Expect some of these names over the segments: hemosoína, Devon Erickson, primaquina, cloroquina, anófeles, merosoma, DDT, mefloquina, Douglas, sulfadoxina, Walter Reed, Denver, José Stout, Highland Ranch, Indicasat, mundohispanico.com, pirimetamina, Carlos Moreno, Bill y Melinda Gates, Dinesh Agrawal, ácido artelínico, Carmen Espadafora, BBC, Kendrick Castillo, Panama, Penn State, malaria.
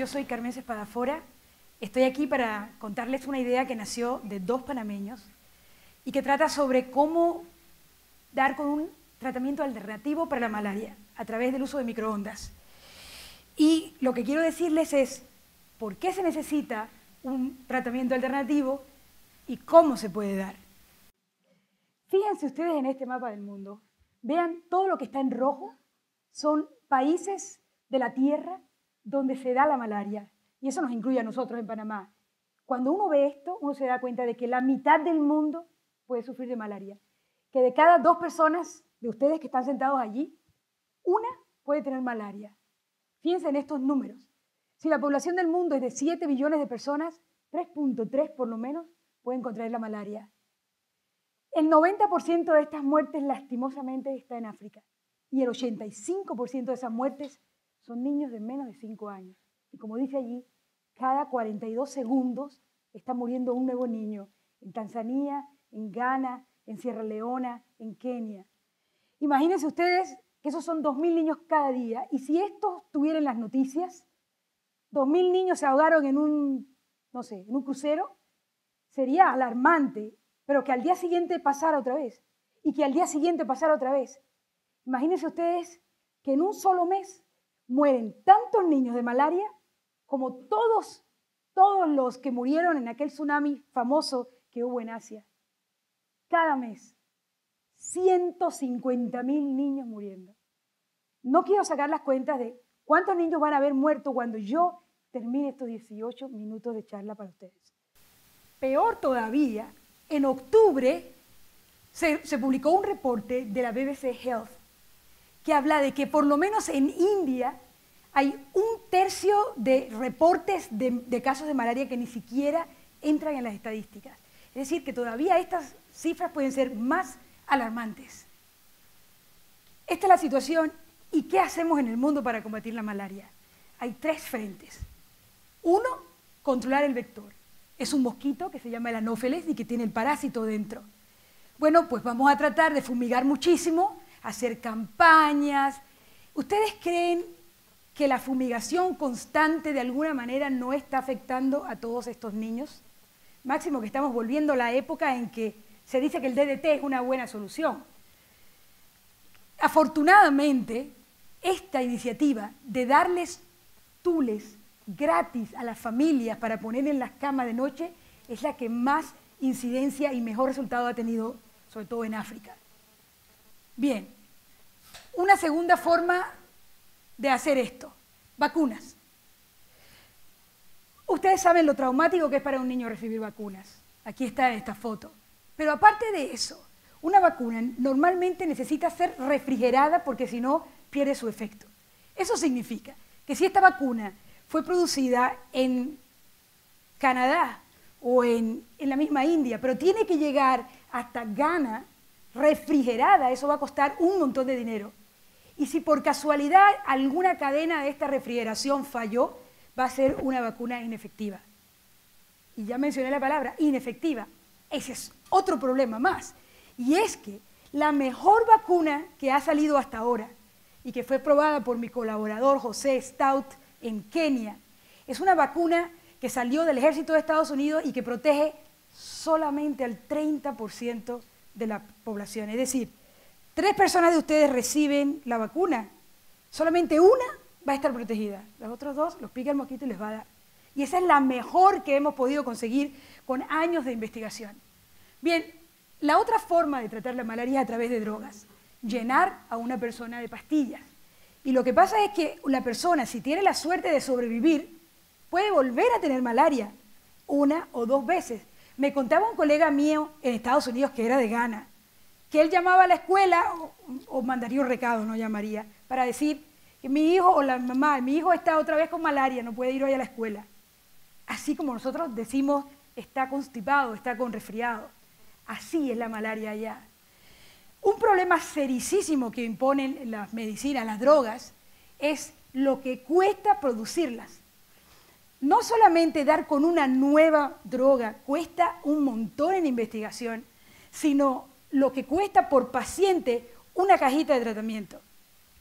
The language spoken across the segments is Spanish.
yo soy Carmen Espadafora. Estoy aquí para contarles una idea que nació de dos panameños y que trata sobre cómo dar con un tratamiento alternativo para la malaria a través del uso de microondas. Y lo que quiero decirles es por qué se necesita un tratamiento alternativo y cómo se puede dar. Fíjense ustedes en este mapa del mundo. Vean todo lo que está en rojo. Son países de la Tierra donde se da la malaria. Y eso nos incluye a nosotros en Panamá. Cuando uno ve esto, uno se da cuenta de que la mitad del mundo puede sufrir de malaria. Que de cada dos personas de ustedes que están sentados allí, una puede tener malaria. Fíjense en estos números. Si la población del mundo es de 7 billones de personas, 3.3 por lo menos pueden contraer la malaria. El 90% de estas muertes lastimosamente está en África. Y el 85% de esas muertes son niños de menos de 5 años. Y como dice allí, cada 42 segundos está muriendo un nuevo niño en Tanzania, en Ghana, en Sierra Leona, en Kenia. Imagínense ustedes que esos son 2.000 niños cada día. Y si estos tuvieran las noticias, 2.000 niños se ahogaron en un crucero, sería alarmante, pero que al día siguiente pasara otra vez. Y que al día siguiente pasara otra vez. Imagínense ustedes que en un solo mes mueren tantos niños de malaria como todos los que murieron en aquel tsunami famoso que hubo en Asia. Cada mes, 150.000 niños muriendo. No quiero sacar las cuentas de cuántos niños van a haber muerto cuando yo termine estos 18 minutos de charla para ustedes. Peor todavía, en octubre se publicó un reporte de la BBC Health que habla de que por lo menos en India hay un tercio de reportes de casos de malaria que ni siquiera entran en las estadísticas. Es decir, que todavía estas cifras pueden ser más alarmantes. Esta es la situación. ¿Y qué hacemos en el mundo para combatir la malaria? Hay tres frentes. Uno, controlar el vector. Es un mosquito que se llama el anófeles y que tiene el parásito dentro. Bueno, pues vamos a tratar de fumigar muchísimo, hacer campañas. ¿Ustedes creen que la fumigación constante de alguna manera no está afectando a todos estos niños? Máximo que estamos volviendo a la época en que se dice que el DDT es una buena solución. Afortunadamente, esta iniciativa de darles tules gratis a las familias para poner en las camas de noche es la que más incidencia y mejor resultado ha tenido, sobre todo en África. Bien, una segunda forma de hacer esto, vacunas. Ustedes saben lo traumático que es para un niño recibir vacunas. Aquí está esta foto. Pero aparte de eso, una vacuna normalmente necesita ser refrigerada porque si no pierde su efecto. Eso significa que si esta vacuna fue producida en Canadá o en la misma India, pero tiene que llegar hasta Ghana, refrigerada, eso va a costar un montón de dinero. Y si por casualidad alguna cadena de esta refrigeración falló, va a ser una vacuna inefectiva. Y ya mencioné la palabra inefectiva. Ese es otro problema más. Y es que la mejor vacuna que ha salido hasta ahora y que fue probada por mi colaborador José Stout en Kenia, es una vacuna que salió del ejército de Estados Unidos y que protege solamente al 30% de la población. Es decir, 3 personas de ustedes reciben la vacuna, solamente una va a estar protegida. Los otros 2 los pica el mosquito y les va a dar. Y esa es la mejor que hemos podido conseguir con años de investigación. Bien, la otra forma de tratar la malaria es a través de drogas. Llenar a una persona de pastillas. Y lo que pasa es que la persona, si tiene la suerte de sobrevivir, puede volver a tener malaria 1 o 2 veces. Me contaba un colega mío en Estados Unidos que era de Ghana, que él llamaba a la escuela o mandaría un recado, no llamaría, para decir que mi hijo o la mamá de mi hijo está otra vez con malaria, no puede ir hoy a la escuela. Así como nosotros decimos, está constipado, está con resfriado. Así es la malaria allá. Un problema serísimo que imponen las medicinas, las drogas, es lo que cuesta producirlas. No solamente dar con una nueva droga cuesta un montón en investigación, sino lo que cuesta por paciente una cajita de tratamiento.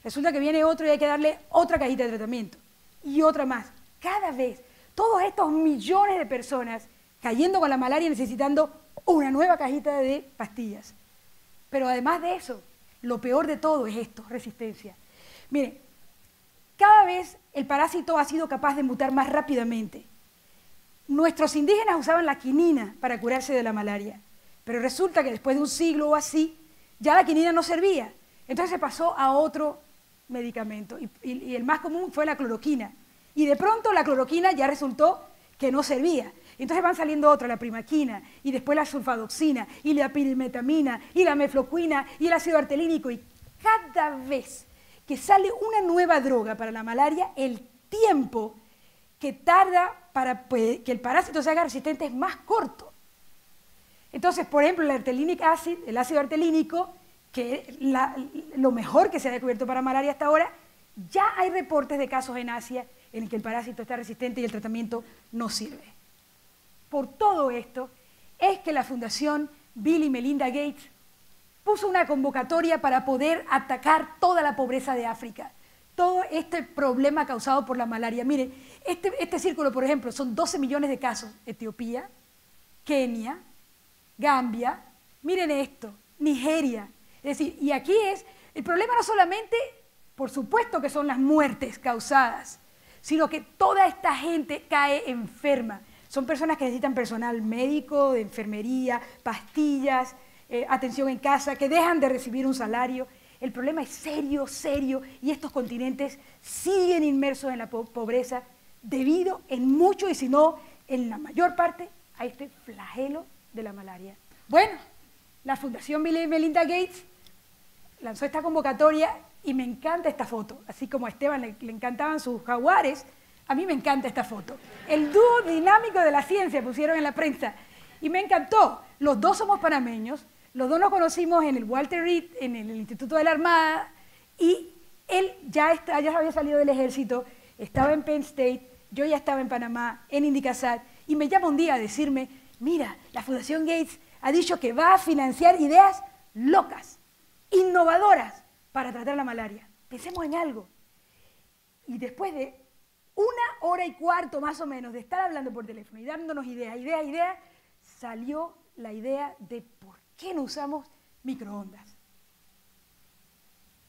Resulta que viene otro y hay que darle otra cajita de tratamiento y otra más cada vez todos estos millones de personas cayendo con la malaria necesitando una nueva cajita de pastillas. Pero además de eso, lo peor de todo es esto, resistencia. Miren, cada vez el parásito ha sido capaz de mutar más rápidamente. Nuestros indígenas usaban la quinina para curarse de la malaria, pero resulta que después de un siglo o así, ya la quinina no servía. Entonces se pasó a otro medicamento y el más común fue la cloroquina. Y de pronto la cloroquina ya resultó que no servía. Entonces van saliendo otros, la primaquina, y después la sulfadoxina, y la pirimetamina, y la mefloquina, y el ácido artelínico. Y cada vez que sale una nueva droga para la malaria, el tiempo que tarda para que el parásito se haga resistente es más corto. Entonces, por ejemplo, el artelinic acid, el ácido artelínico, que es lo mejor que se ha descubierto para malaria hasta ahora, ya hay reportes de casos en Asia en el que el parásito está resistente y el tratamiento no sirve. Por todo esto es que la Fundación Bill y Melinda Gates puso una convocatoria para poder atacar toda la pobreza de África, todo este problema causado por la malaria. Miren, este círculo, por ejemplo, son 12 millones de casos. Etiopía, Kenia, Gambia, miren esto, Nigeria. Es decir, y aquí es, el problema no solamente, por supuesto que son las muertes causadas, sino que toda esta gente cae enferma. Son personas que necesitan personal médico, de enfermería, pastillas, atención en casa, que dejan de recibir un salario. El problema es serio, serio, y estos continentes siguen inmersos en la pobreza debido en mucho, y si no, en la mayor parte, a este flagelo de la malaria. Bueno, la Fundación Bill y Melinda Gates lanzó esta convocatoria y me encanta esta foto. Así como a Esteban le encantaban sus jaguares, a mí me encanta esta foto. El dúo dinámico de la ciencia pusieron en la prensa y me encantó. Los dos somos panameños, los dos nos conocimos en el Walter Reed, en el Instituto de la Armada, y él ya había salido del ejército, estaba en Penn State, yo ya estaba en Panamá, en Indicasat, y me llama un día a decirme, mira, la Fundación Gates ha dicho que va a financiar ideas locas, innovadoras, para tratar la malaria. Pensemos en algo. Y después de 1 hora y cuarto más o menos de estar hablando por teléfono y dándonos ideas, salió la idea de por qué no usamos microondas.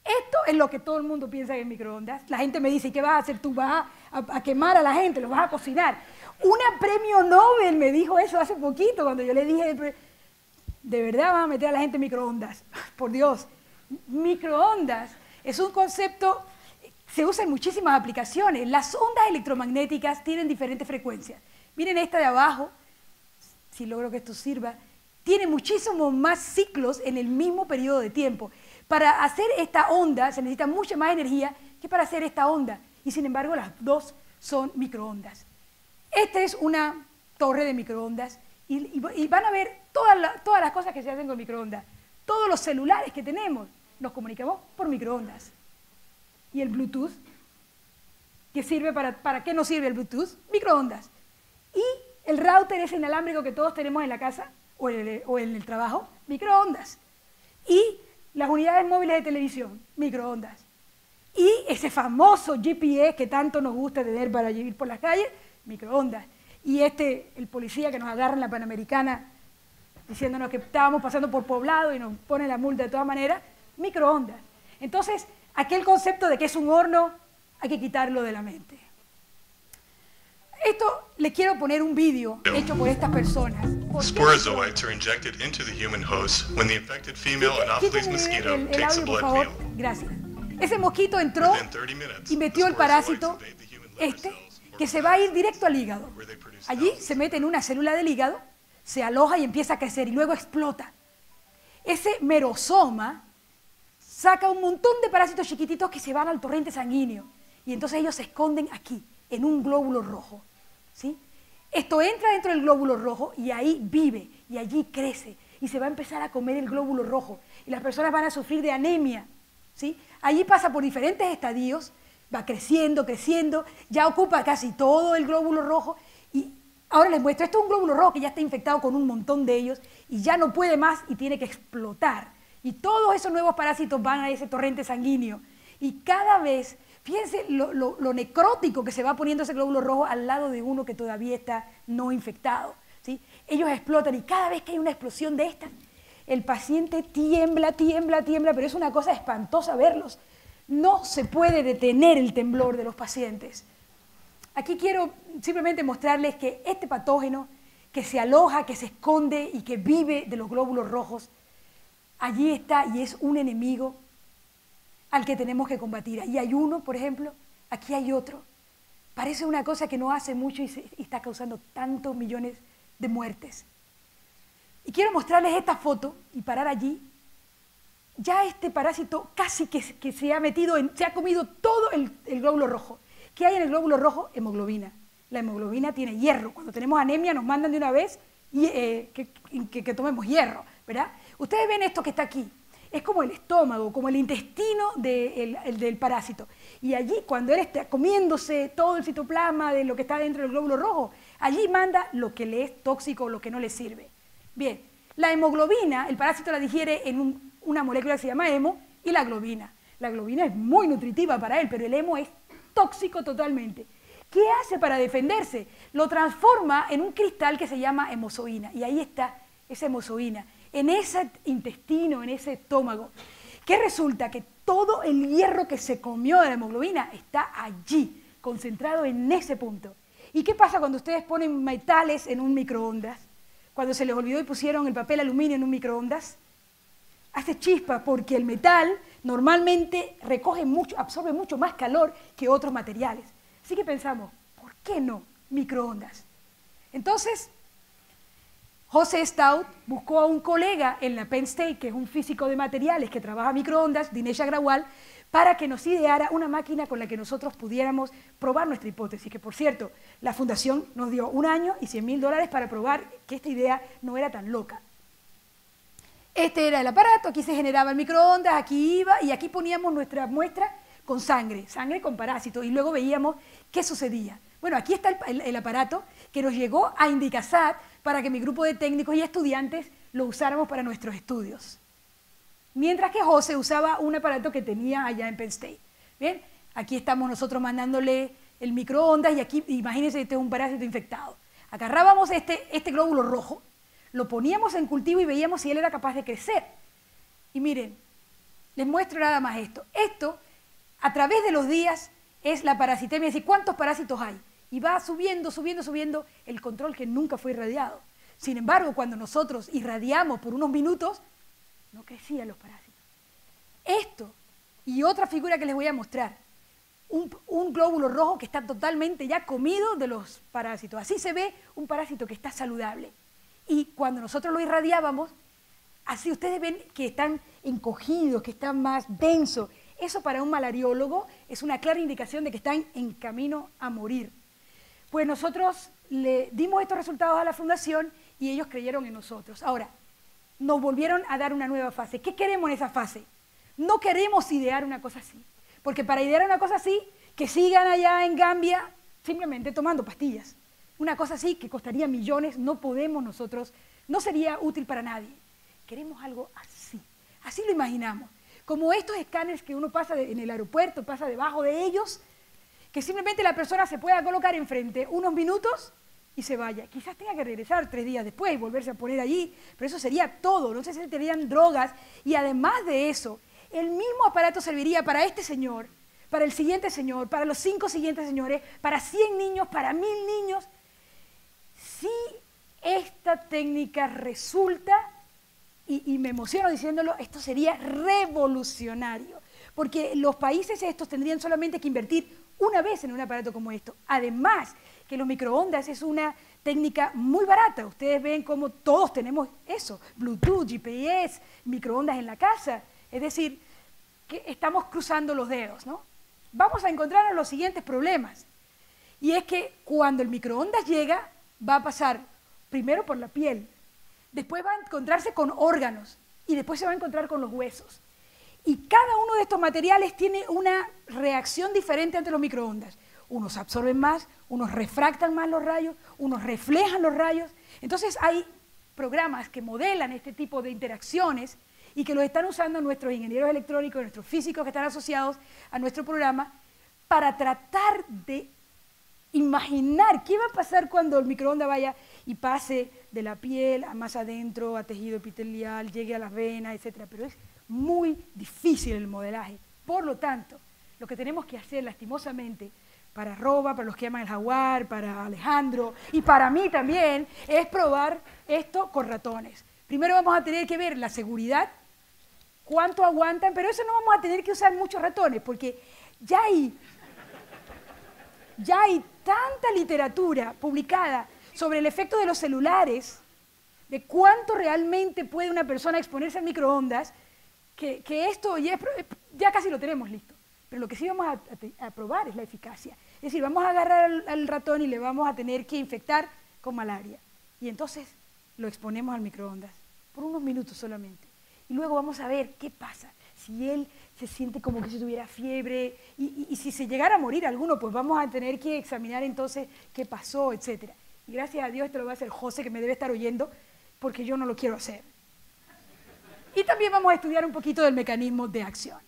Esto es lo que todo el mundo piensa en microondas. La gente me dice, ¿y qué vas a hacer tú? ¿Vas a quemar a la gente? ¿Los vas a cocinar? Una premio Nobel me dijo eso hace poquito cuando yo le dije, ¿de verdad vas a meter a la gente en microondas? Por Dios, microondas es un concepto, se usa en muchísimas aplicaciones. Las ondas electromagnéticas tienen diferentes frecuencias. Miren esta de abajo, si logro que esto sirva, tiene muchísimos más ciclos en el mismo periodo de tiempo. Para hacer esta onda se necesita mucha más energía que para hacer esta onda. Y sin embargo las dos son microondas. Esta es una torre de microondas y van a ver todas las cosas que se hacen con microondas. Todos los celulares que tenemos nos comunicamos por microondas. Y el Bluetooth, que sirve ¿para qué nos sirve el Bluetooth? Microondas. Y el router ese inalámbrico que todos tenemos en la casa o en el trabajo, microondas. Y las unidades móviles de televisión, microondas. Y ese famoso GPS que tanto nos gusta tener para vivir por las calles, microondas. Y el policía que nos agarra en la Panamericana diciéndonos que estábamos pasando por poblado y nos pone la multa de todas maneras, microondas. Entonces, aquel concepto de que es un horno, hay que quitarlo de la mente. Esto le quiero poner un vídeo hecho por estas personas. Sporozoites are injected into the human host when the infected female anófeles mosquito takes a blood meal. Gracias. Ese mosquito entró y metió el parásito, que se va a ir directo al hígado. Allí se mete en una célula del hígado, se aloja y empieza a crecer y luego explota. Ese merosoma saca un montón de parásitos chiquititos que se van al torrente sanguíneo y entonces ellos se esconden aquí, en un glóbulo rojo. ¿Sí? Esto entra dentro del glóbulo rojo y ahí vive, y allí crece, y se va a empezar a comer el glóbulo rojo, y las personas van a sufrir de anemia. ¿Sí? Allí pasa por diferentes estadios, va creciendo, creciendo, ya ocupa casi todo el glóbulo rojo, y ahora les muestro, esto es un glóbulo rojo que ya está infectado con un montón de ellos, y ya no puede más y tiene que explotar. Y todos esos nuevos parásitos van a ese torrente sanguíneo, y cada vez Fíjense lo necrótico que se va poniendo ese glóbulo rojo al lado de uno que todavía está no infectado, ¿sí? Ellos explotan y cada vez que hay una explosión de esta, el paciente tiembla, tiembla, tiembla, pero es una cosa espantosa verlos. No se puede detener el temblor de los pacientes. Aquí quiero simplemente mostrarles que este patógeno que se aloja, que se esconde y que vive de los glóbulos rojos, allí está y es un enemigo al que tenemos que combatir. Ahí hay uno, por ejemplo, aquí hay otro. Parece una cosa que no hace mucho y está causando tantos millones de muertes. Y quiero mostrarles esta foto y parar allí. Ya este parásito casi que se ha metido, se ha comido todo el glóbulo rojo. ¿Qué hay en el glóbulo rojo? Hemoglobina. La hemoglobina tiene hierro. Cuando tenemos anemia nos mandan de una vez y, que tomemos hierro, ¿verdad? Ustedes ven esto que está aquí. Es como el estómago, como el intestino del parásito. Y allí, cuando él está comiéndose todo el citoplasma de lo que está dentro del glóbulo rojo, allí manda lo que le es tóxico o lo que no le sirve. Bien, la hemoglobina, el parásito la digiere en una molécula que se llama hemo y la globina. La globina es muy nutritiva para él, pero el hemo es tóxico totalmente. ¿Qué hace para defenderse? Lo transforma en un cristal que se llama hemosoína. Y ahí está esa hemosoína, en ese intestino, en ese estómago. ¿Qué resulta? Que todo el hierro que se comió de la hemoglobina está allí, concentrado en ese punto. ¿Y qué pasa cuando ustedes ponen metales en un microondas? Cuando se les olvidó y pusieron el papel aluminio en un microondas, hace chispa porque el metal normalmente recoge mucho, absorbe mucho más calor que otros materiales. Así que pensamos, ¿por qué no microondas? Entonces, José Stout buscó a un colega en la Penn State, que es un físico de materiales que trabaja microondas, Dinesh Agrawal, para que nos ideara una máquina con la que nosotros pudiéramos probar nuestra hipótesis, que por cierto, la fundación nos dio un año y $100.000 para probar que esta idea no era tan loca. Este era el aparato, aquí se generaba el microondas, aquí iba y aquí poníamos nuestra muestra con sangre, sangre con parásitos, y luego veíamos qué sucedía. Bueno, aquí está el aparato que nos llegó a Indicasat para que mi grupo de técnicos y estudiantes lo usáramos para nuestros estudios. Mientras que José usaba un aparato que tenía allá en Penn State. Bien, aquí estamos nosotros mandándole el microondas y aquí, imagínense, este es un parásito infectado. Agarrábamos este glóbulo rojo, lo poníamos en cultivo y veíamos si él era capaz de crecer. Y miren, les muestro nada más esto. Esto, a través de los días, es la parasitemia, es decir, ¿cuántos parásitos hay? Y va subiendo, subiendo, subiendo el control que nunca fue irradiado. Sin embargo, cuando nosotros irradiamos por unos minutos, no crecían los parásitos. Esto y otra figura que les voy a mostrar, un glóbulo rojo que está totalmente ya comido de los parásitos. Así se ve un parásito que está saludable. Y cuando nosotros lo irradiábamos, así ustedes ven que están encogidos, que están más densos. Eso para un malariólogo es una clara indicación de que están en camino a morir. Pues nosotros le dimos estos resultados a la fundación y ellos creyeron en nosotros. Ahora, nos volvieron a dar una nueva fase. ¿Qué queremos en esa fase? No queremos idear una cosa así. Porque para idear una cosa así, que sigan allá en Gambia simplemente tomando pastillas. Una cosa así que costaría millones, no podemos nosotros, no sería útil para nadie. Queremos algo así. Así lo imaginamos. Como estos escáneres que uno pasa en el aeropuerto, pasa debajo de ellos, que simplemente la persona se pueda colocar enfrente unos minutos y se vaya. Quizás tenga que regresar 3 días después y volverse a poner allí, pero eso sería todo, no sé si tendrían drogas. Y además de eso, el mismo aparato serviría para este señor, para el siguiente señor, para los 5 siguientes señores, para 100 niños, para 1000 niños. Si esta técnica resulta, y me emociono diciéndolo, esto sería revolucionario, porque los países estos tendrían solamente que invertir una vez en un aparato como esto. Además, que los microondas es una técnica muy barata. Ustedes ven cómo todos tenemos eso, Bluetooth, GPS, microondas en la casa. Es decir, que estamos cruzando los dedos, ¿no? Vamos a encontrarnos los siguientes problemas. Y es que cuando el microondas llega, va a pasar primero por la piel, después va a encontrarse con órganos y después se va a encontrar con los huesos. Y cada uno de estos materiales tiene una reacción diferente ante los microondas. Unos absorben más, unos refractan más los rayos, unos reflejan los rayos. Entonces hay programas que modelan este tipo de interacciones y que los están usando nuestros ingenieros electrónicos, nuestros físicos que están asociados a nuestro programa para tratar de imaginar qué va a pasar cuando el microondas vaya y pase de la piel a más adentro, a tejido epitelial, llegue a las venas, etc. Pero es muy difícil el modelaje. Por lo tanto, lo que tenemos que hacer lastimosamente para Roba, para los que aman el jaguar, para Alejandro y para mí también, es probar esto con ratones. Primero vamos a tener que ver la seguridad, cuánto aguantan, pero eso no vamos a tener que usar muchos ratones porque ya hay tanta literatura publicada sobre el efecto de los celulares, de cuánto realmente puede una persona exponerse a microondas, que esto ya casi lo tenemos listo. Pero lo que sí vamos a probar es la eficacia. Es decir, vamos a agarrar al ratón y le vamos a tener que infectar con malaria. Y entonces lo exponemos al microondas, por unos minutos solamente. Y luego vamos a ver qué pasa. Si él se siente como que si tuviera fiebre, y si se llegara a morir alguno, pues vamos a tener que examinar entonces qué pasó, etc. Y gracias a Dios esto lo va a hacer José, que me debe estar oyendo, porque yo no lo quiero hacer. Y también vamos a estudiar un poquito del mecanismo de acción.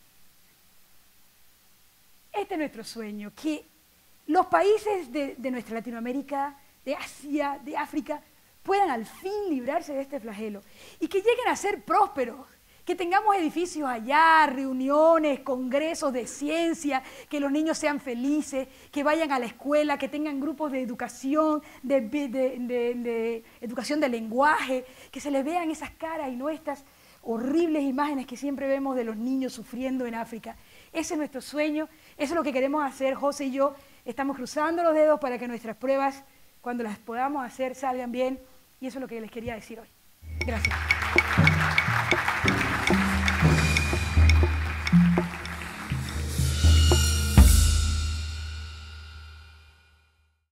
Este es nuestro sueño, que los países de nuestra Latinoamérica, de Asia, de África, puedan al fin librarse de este flagelo y que lleguen a ser prósperos, que tengamos edificios allá, reuniones, congresos de ciencia, que los niños sean felices, que vayan a la escuela, que tengan grupos de educación, de educación de lenguaje, que se les vean esas caras y no estas horribles imágenes que siempre vemos de los niños sufriendo en África. Ese es nuestro sueño, eso es lo que queremos hacer, José y yo. Estamos cruzando los dedos para que nuestras pruebas, cuando las podamos hacer, salgan bien. Y eso es lo que les quería decir hoy. Gracias.